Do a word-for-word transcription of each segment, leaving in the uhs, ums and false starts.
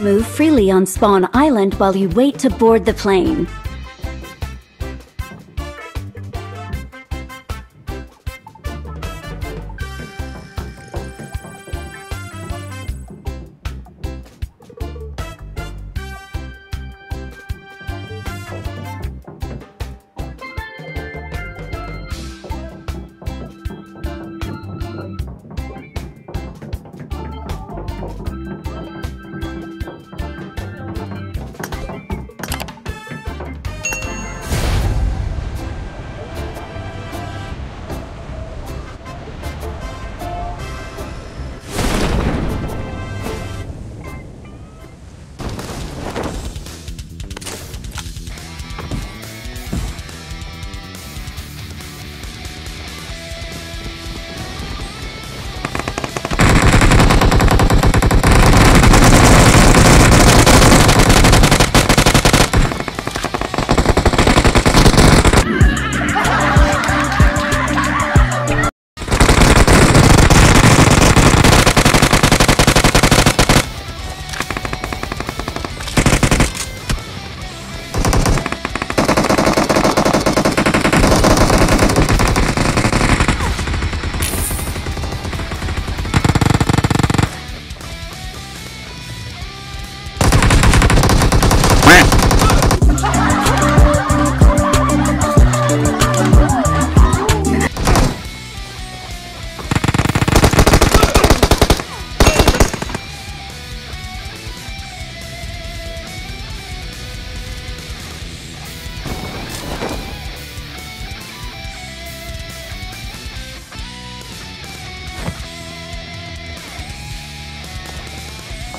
Move freely on Spawn Island while you wait to board the plane.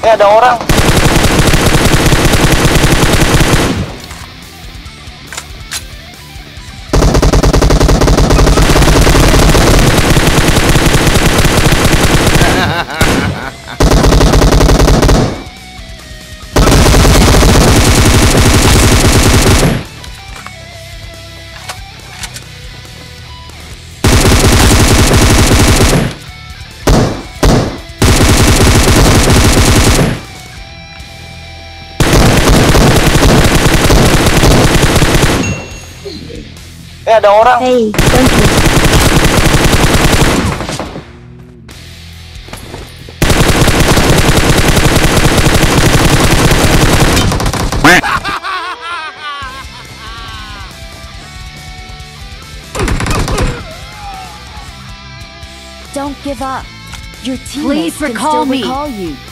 Eh, ada orang. Eh, ada orang. Hey, thank you. Don't give up. Your teammates can still recall you.